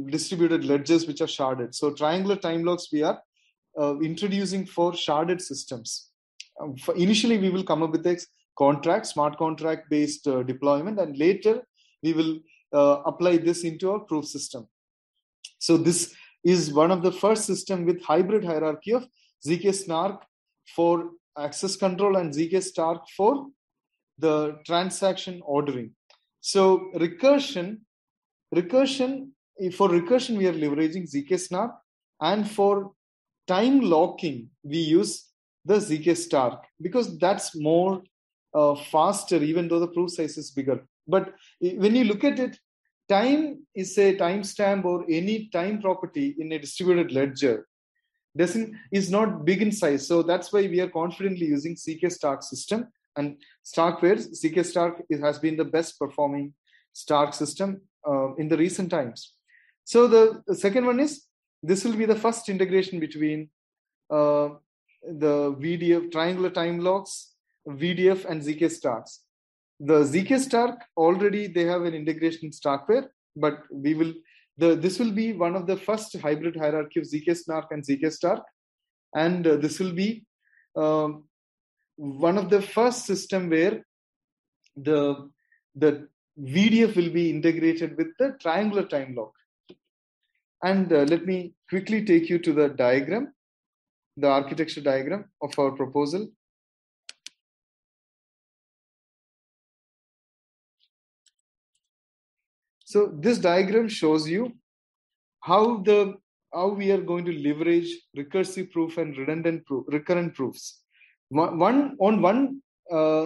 distributed ledgers which are sharded. So triangular time logs we are introducing for sharded systems. Initially, we will come up with a smart contract based deployment, and later we will apply this into our proof system. So this is one of the first system with hybrid hierarchy of ZK-SNARK for access control and ZK-STARK for the transaction ordering. So recursion, we are leveraging ZK-SNARK, and for time locking, we use the ZK-STARK because that's more faster, even though the proof size is bigger. But when you look at it, time is a timestamp or any time property in a distributed ledger is not big in size. So that's why we are confidently using ZK-STARK system. And Starkware, ZK-STARK has been the best performing STARK system in the recent times. So the second one is, this will be the first integration between the VDF, triangular time logs, VDF and ZK-STARKs. The ZK-STARK, already they have an integration in Starkware, but this will be one of the first hybrid hierarchy of ZK-SNARK and ZK-STARK. And this will be one of the first system where the VDF will be integrated with the triangular time log. And let me quickly take you to the diagram, the architecture diagram of our proposal. So this diagram shows you how we are going to leverage recursive proof and redundant proof, recurrent proofs. On one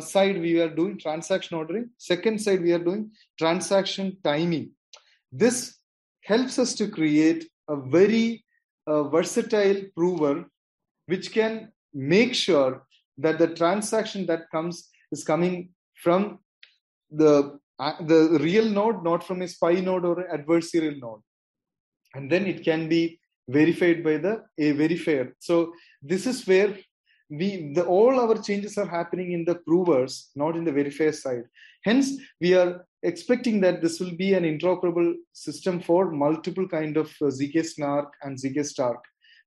side, we are doing transaction ordering. Second side, we are doing transaction timing. This helps us to create a very versatile prover, which can make sure that the transaction that is coming from the real node, not from a spy node or an adversarial node. And then it can be verified by a verifier. So this is where all our changes are happening in the provers, not in the verifier side. Hence, we are expecting that this will be an interoperable system for multiple kind of ZK-SNARK and ZK-STARK.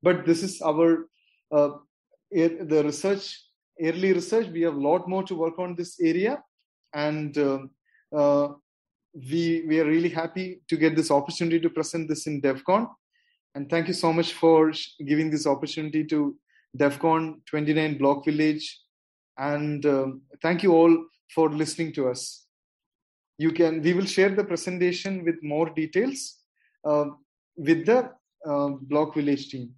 But this is our the research, early research. We have a lot more to work on this area. And we are really happy to get this opportunity to present this in DEF CON. And thank you so much for giving this opportunity to DEF CON 29 Block Village. And thank you all for listening to us. We will share the presentation with more details with the Block Village team.